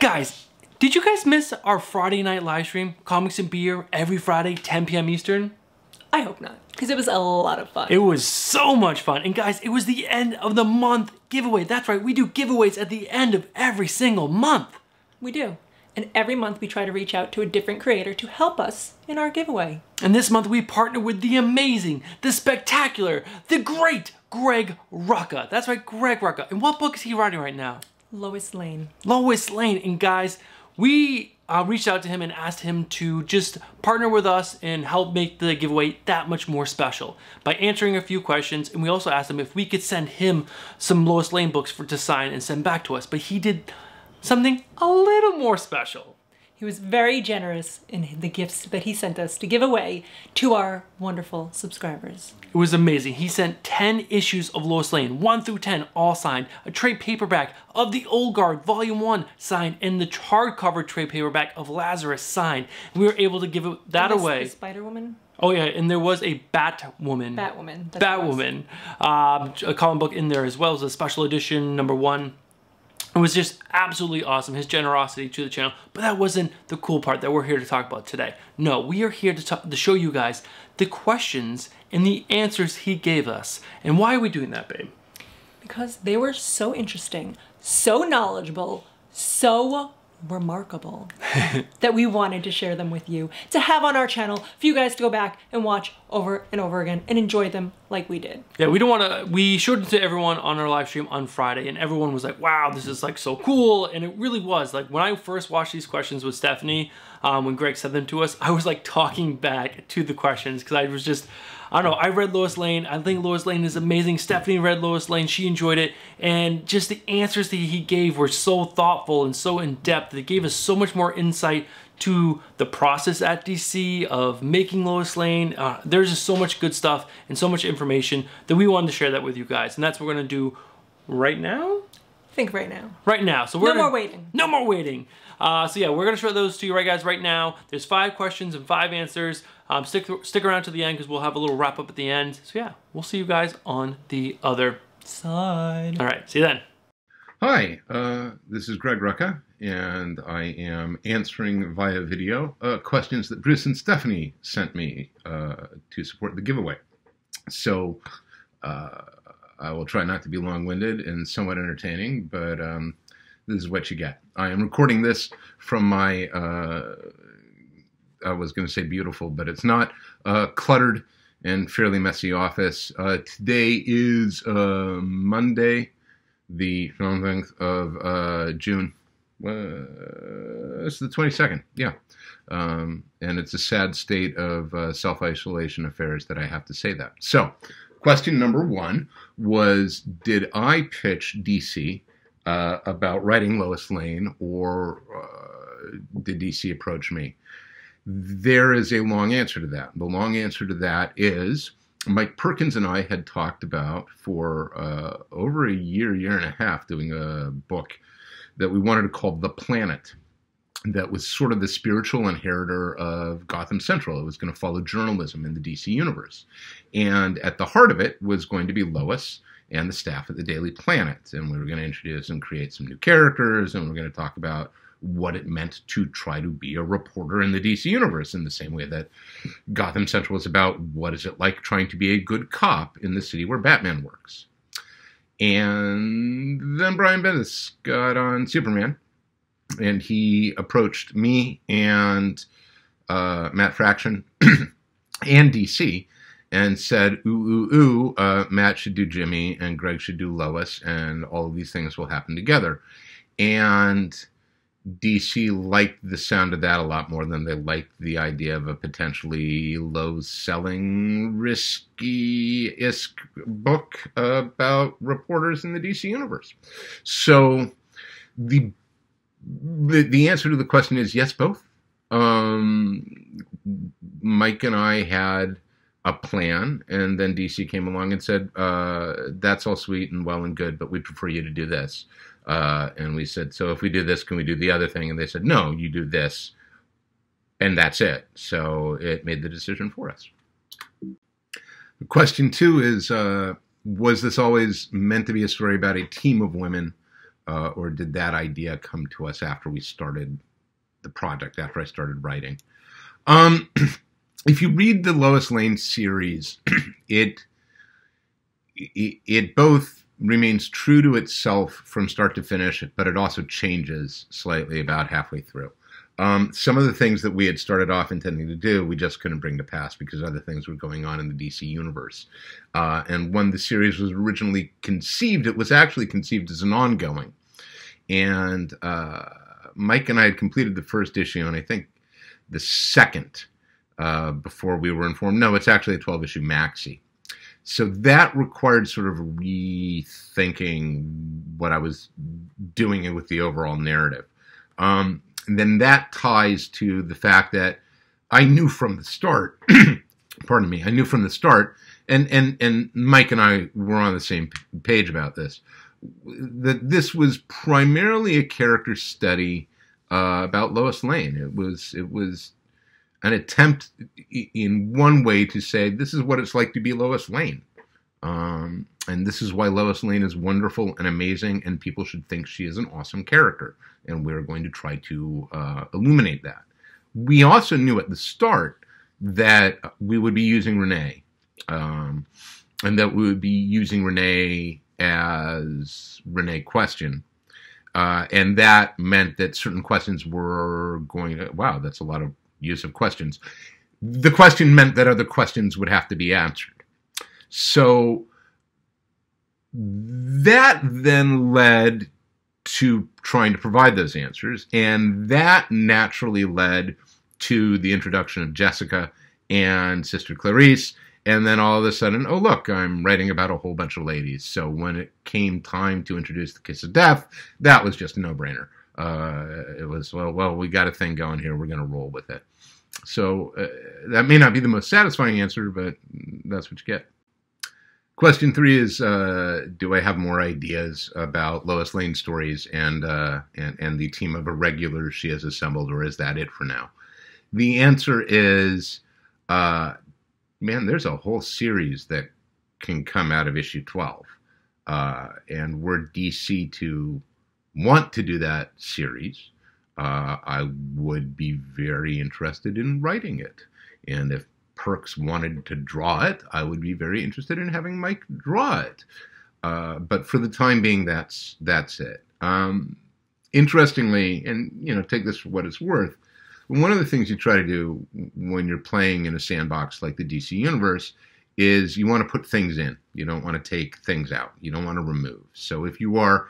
Guys, did you guys miss our Friday night live stream, Comics and Beer, every Friday, 10 p.m. Eastern? I hope not, because it was a lot of fun. It was so much fun. And guys, it was the end of the month giveaway. That's right, we do giveaways at the end of every single month. We do. And every month we try to reach out to a different creator to help us in our giveaway. And this month we partner with the amazing, the spectacular, the great Greg Rucka. That's right, Greg Rucka. And what book is he writing right now? Lois Lane. Lois Lane. And guys, we reached out to him and asked him to just partner with us and help make the giveaway that much more special by answering a few questions. And we also asked him if we could send him some Lois Lane books to sign and send back to us. But he did something a little more special. He was very generous in the gifts that he sent us to give away to our wonderful subscribers. It was amazing. He sent 10 issues of Lois Lane, 1 through 10, all signed, a trade paperback of The Old Guard, Volume 1, signed, and the hardcover trade paperback of Lazarus, signed. We were able to give that away. The Spider Woman? Oh yeah, and there was a Batwoman. Batwoman. Batwoman. A comic book in there as well as a special edition, #1. It was just absolutely awesome, his generosity to the channel. But that wasn't the cool part that we're here to talk about today. No, we are here to show you guys the questions and the answers he gave us. And why are we doing that, babe? Because they were so interesting, so knowledgeable, so remarkable that we wanted to share them with you, to have on our channel for you guys to go back and watch over and over again and enjoy them like we did. Yeah, we don't want to, we showed it to everyone on our live stream on Friday and everyone was like, wow, this is like so cool. And it really was. Like when I first watched these questions with Stephanie, when Greg sent them to us, I was like talking back to the questions because I was just, I don't know, I read Lois Lane. I think Lois Lane is amazing. Stephanie read Lois Lane. She enjoyed it. And just the answers that he gave were so thoughtful and so in-depth. They gave us so much more insight to the process at DC of making Lois Lane. There's just so much good stuff and so much information that we wanted to share that with you guys. And that's what we're going to do right now. I think right now. Right now. So we're No more waiting. So yeah, we're going to show those to you guys right now. There's 5 questions and 5 answers. Stick around to the end because we'll have a little wrap up at the end. So yeah, we'll see you guys on the other side. All right, see you then. Hi, this is Greg Rucka, and I am answering via video questions that Bruce and Stephanie sent me to support the giveaway. So I will try not to be long-winded and somewhat entertaining, but this is what you get. I am recording this from my, I was going to say beautiful, but it's not, cluttered and fairly messy office. Today is Monday, the 19th of June. It's the 22nd, yeah. And it's a sad state of self-isolation affairs that I have to say that. So, question #1 was, did I pitch DC about writing Lois Lane, or did DC approach me? There is a long answer to that. The long answer to that is Mike Perkins and I had talked about for over a year, year and a half, doing a book that we wanted to call The Planet. That was sort of the spiritual inheritor of Gotham Central. It was going to follow journalism in the DC universe. And at the heart of it was going to be Lois and the staff at the Daily Planet. And we were going to introduce and create some new characters, and we were going to talk about what it meant to try to be a reporter in the DC universe in the same way that Gotham Central is about what is it like trying to be a good cop in the city where Batman works. And then Brian Bendis got on Superman. And he approached me and Matt Fraction and DC and said, ooh, ooh, ooh, Matt should do Jimmy and Greg should do Lois, and all of these things will happen together. And DC liked the sound of that a lot more than they liked the idea of a potentially low-selling, risky-isk book about reporters in the DC universe. So the answer to the question is yes, both. Mike and I had a plan, and then DC came along and said, that's all sweet and well and good, but we'd prefer you to do this. And we said, so if we do this, can we do the other thing? And they said, no, you do this, and that's it. So it made the decision for us. Question 2 is, was this always meant to be a story about a team of women, or did that idea come to us after we started the project, after I started writing? If you read the Lois Lane series, it both remains true to itself from start to finish, but it also changes slightly about halfway through. Some of the things that we had started off intending to do, we just couldn't bring to pass because other things were going on in the DC universe. And when the series was originally conceived, it was actually conceived as an ongoing. And Mike and I had completed the first issue, and I think the second, before we were informed, no, it's actually a 12-issue maxi. So that required sort of rethinking what I was doing with the overall narrative. And then that ties to the fact that I knew from the start, pardon me, I knew from the start, and Mike and I were on the same page about this, that this was primarily a character study about Lois Lane. It was an attempt in one way to say, this is what it's like to be Lois Lane. And this is why Lois Lane is wonderful and amazing, and people should think she is an awesome character. And we're going to try to illuminate that. We also knew at the start that we would be using Renee, and that we would be using Renee as Renee Question. And that meant that certain questions were going to, wow, that's a lot of use of questions. The question meant that other questions would have to be answered. So that then led to trying to provide those answers, and that naturally led to the introduction of Jessica and Sister Clarice, and then all of a sudden, oh look, I'm writing about a whole bunch of ladies. So when it came time to introduce the Kiss of Death, that was just a no-brainer. It was, well, we got a thing going here, we're going to roll with it. So that may not be the most satisfying answer, but that's what you get. Question three is, do I have more ideas about Lois Lane stories and the team of irregulars she has assembled, or is that it for now? The answer is, man, there's a whole series that can come out of issue 12. And were DC to want to do that series, I would be very interested in writing it. And if Perks wanted to draw it, I would be very interested in having Mike draw it. But for the time being, that's it. Interestingly, and you know, take this for what it's worth, one of the things you try to do when you're playing in a sandbox like the DC universe is you want to put things in. You don't want to take things out. You don't want to remove. So if you are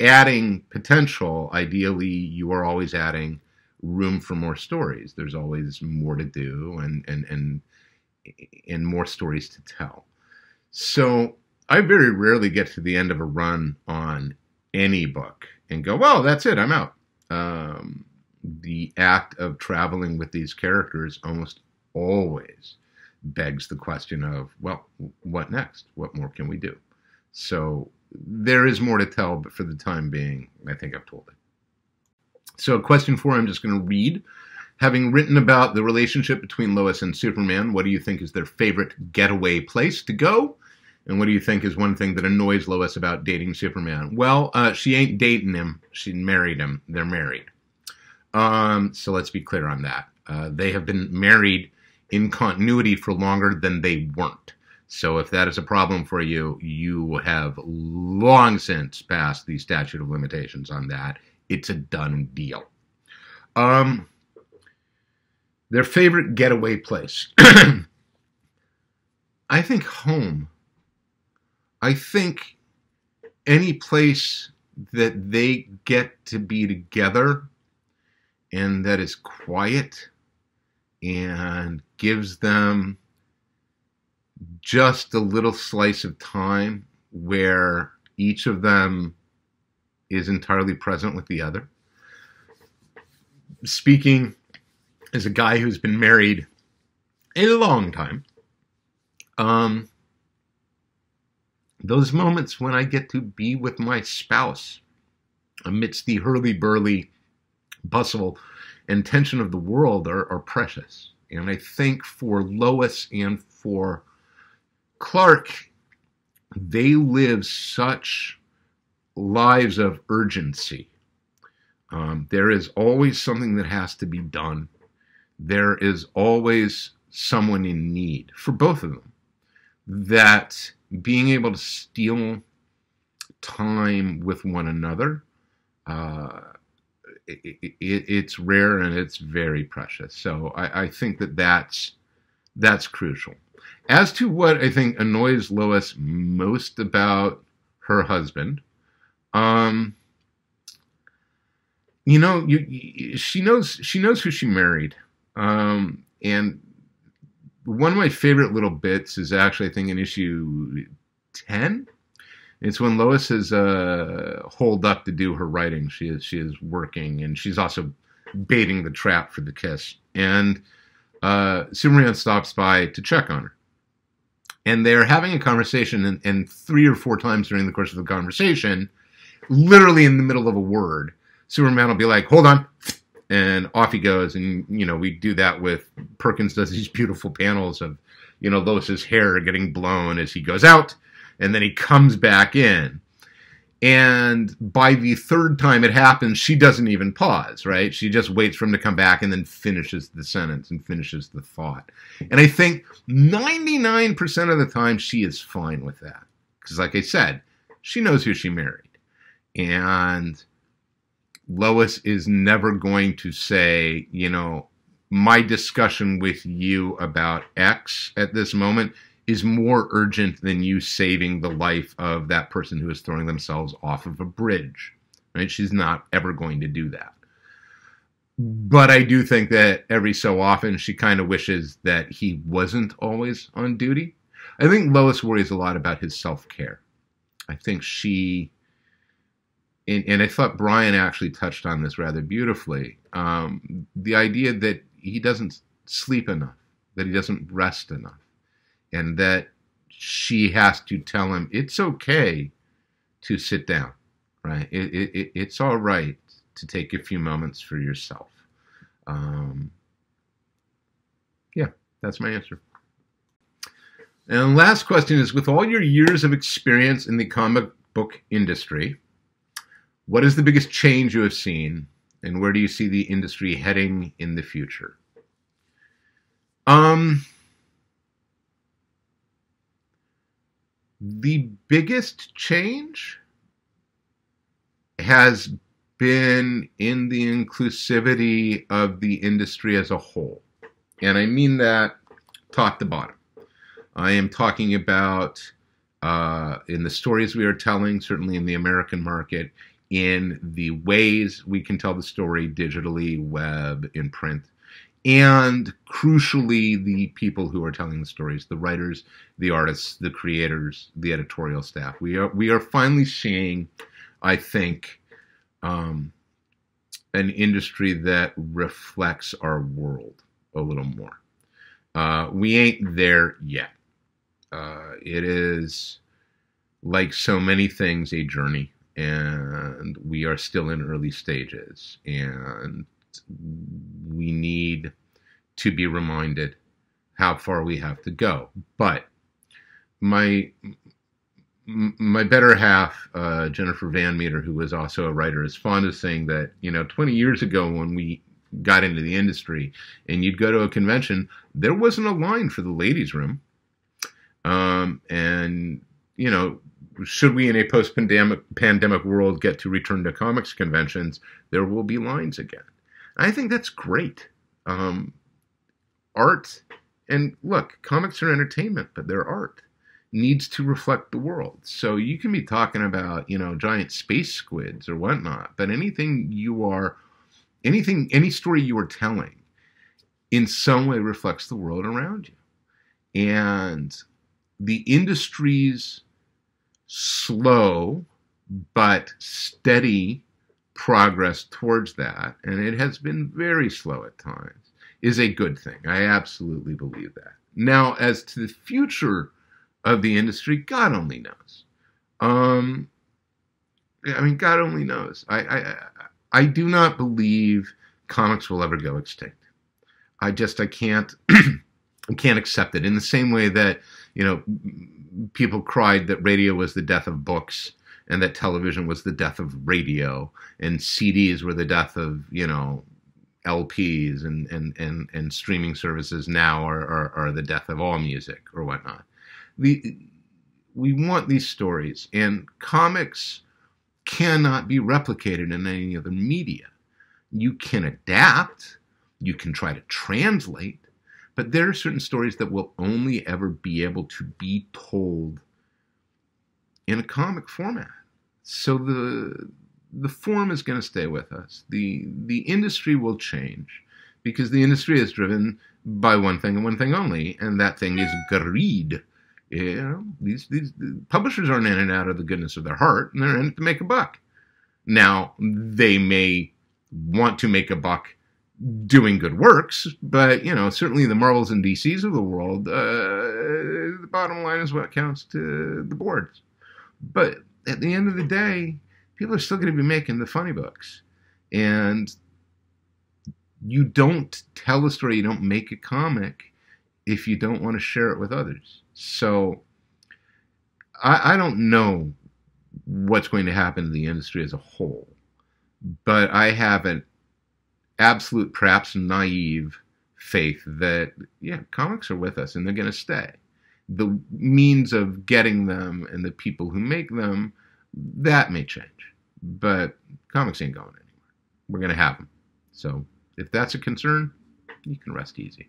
adding potential, ideally you are always adding room for more stories. There's always more to do and more stories to tell. So I very rarely get to the end of a run on any book and go, well, that's it, I'm out. The act of traveling with these characters almost always begs the question of, well, what next? What more can we do? So there is more to tell, but for the time being, I think I've told it. So question four, I'm just going to read. Having written about the relationship between Lois and Superman, what do you think is their favorite getaway place to go? And what do you think is one thing that annoys Lois about dating Superman? Well, she ain't dating him. She married him. They're married. So let's be clear on that. They have been married in continuity for longer than they weren't. So if that is a problem for you, you have long since passed the statute of limitations on that. It's a done deal. Their favorite getaway place. I think home. I think any place that they get to be together and that is quiet and gives them just a little slice of time where each of them is entirely present with the other. Speaking as a guy who's been married a long time, those moments when I get to be with my spouse amidst the hurly-burly bustle and tension of the world are precious. And I think for Lois and for Clark, they live such lives of urgency. There is always something that has to be done. There is always someone in need for both of them, that being able to steal time with one another, it's rare and it's very precious. So I think that that's crucial. As to what I think annoys Lois most about her husband, you know, she knows who she married, and one of my favorite little bits is actually, I think, in issue 10. It's when Lois is holed up to do her writing. She is working, and she's also baiting the trap for the kiss. And Superman stops by to check on her. And they're having a conversation, and 3 or 4 times during the course of the conversation, literally in the middle of a word, Superman will be like, hold on, and off he goes. And, you know, we do that with, Perkins does these beautiful panels of, you know, Lois's hair getting blown as he goes out, and then he comes back in. And by the 3rd time it happens, she doesn't even pause, right? She just waits for him to come back and then finishes the sentence and finishes the thought. And I think 99% of the time she is fine with that. Because like I said, she knows who she married. And Lois is never going to say, you know, my discussion with you about X at this moment is more urgent than you saving the life of that person who is throwing themselves off of a bridge, right? She's not ever going to do that. But I do think that every so often she kind of wishes that he wasn't always on duty. I think Lois worries a lot about his self-care. I think she, and I thought Brian actually touched on this rather beautifully, the idea that he doesn't sleep enough, that he doesn't rest enough. And that she has to tell him it's okay to sit down, right? It's all right to take a few moments for yourself. Yeah, that's my answer. And the last question is, with all your years of experience in the comic book industry, what is the biggest change you have seen, and where do you see the industry heading in the future? The biggest change has been in the inclusivity of the industry as a whole. And I mean that top to bottom. I am talking about in the stories we are telling, certainly in the American market, in the ways we can tell the story digitally, web, in print. And crucially, the people who are telling the stories, the writers, the artists, the creators, the editorial staff. We are finally seeing, I think, an industry that reflects our world a little more. We ain't there yet. It is, like so many things, a journey, and we are still in early stages. And we need to be reminded how far we have to go. But my better half, Jennifer Van Meter, who was also a writer, is fond of saying that, you know, 20 years ago when we got into the industry and you'd go to a convention, there wasn't a line for the ladies' room. And, you know, should we in a post-pandemic world get to return to comics conventions, there will be lines again. I think that's great. Art, and look, comics are entertainment, but their art needs to reflect the world. So you can be talking about, you know, giant space squids or whatnot, but any story you are telling in some way reflects the world around you. And the industry's slow but steady progress towards that, and it has been very slow at times, is a good thing. I absolutely believe that. Now, as to the future of the industry, God only knows. I mean, God only knows. I do not believe comics will ever go extinct. I can't accept it. In the same way that, you know, people cried that radio was the death of books and that television was the death of radio and CDs were the death of, you know, LPs and streaming services now are the death of all music or whatnot. We want these stories, and comics cannot be replicated in any other media. You can adapt, you can try to translate, but there are certain stories that will only ever be able to be told in a comic format. So the form is going to stay with us. The industry will change, because the industry is driven by one thing and one thing only, and that thing is greed. You know, these publishers aren't in it out of the goodness of their heart, and they're in it to make a buck. Now, they may want to make a buck doing good works, but, you know, certainly the Marvels and DCs of the world, the bottom line is what counts to the boards. But at the end of the day, people are still going to be making the funny books. And you don't tell a story, you don't make a comic, if you don't want to share it with others. So I don't know what's going to happen to the industry as a whole, but I have an absolute, perhaps naive faith that, yeah, comics are with us and they're going to stay. The means of getting them and the people who make them, that may change, but comics ain't going anywhere. We're going to have them. So if that's a concern, you can rest easy.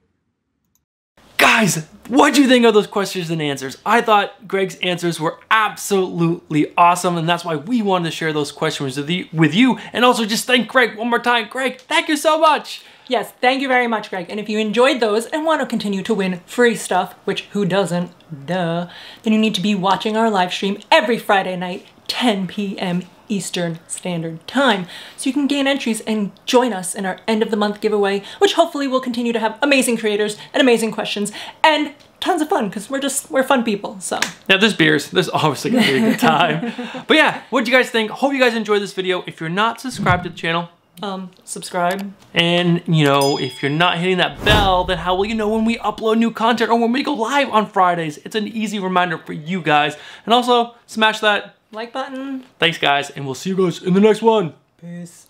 Guys, what'd you think of those questions and answers? I thought Greg's answers were absolutely awesome, and that's why we wanted to share those questions with you, and also just thank Greg one more time. Greg, thank you so much. Yes, thank you very much, Greg. And if you enjoyed those and want to continue to win free stuff, which who doesn't, duh, then you need to be watching our live stream every Friday night, 10 p.m. Eastern Standard Time, so you can gain entries and join us in our end of the month giveaway, which hopefully will continue to have amazing creators and amazing questions and tons of fun, because we're fun people. So now there's beers, there's obviously gonna be a good time. But yeah, what'd you guys think? Hope you guys enjoyed this video. If you're not subscribed to the channel, subscribe. And, you know, if you're not hitting that bell, then how will you know when we upload new content or when we go live on Fridays? It's an easy reminder for you guys. And also smash that like button. Thanks, guys, and we'll see you guys in the next one. Peace.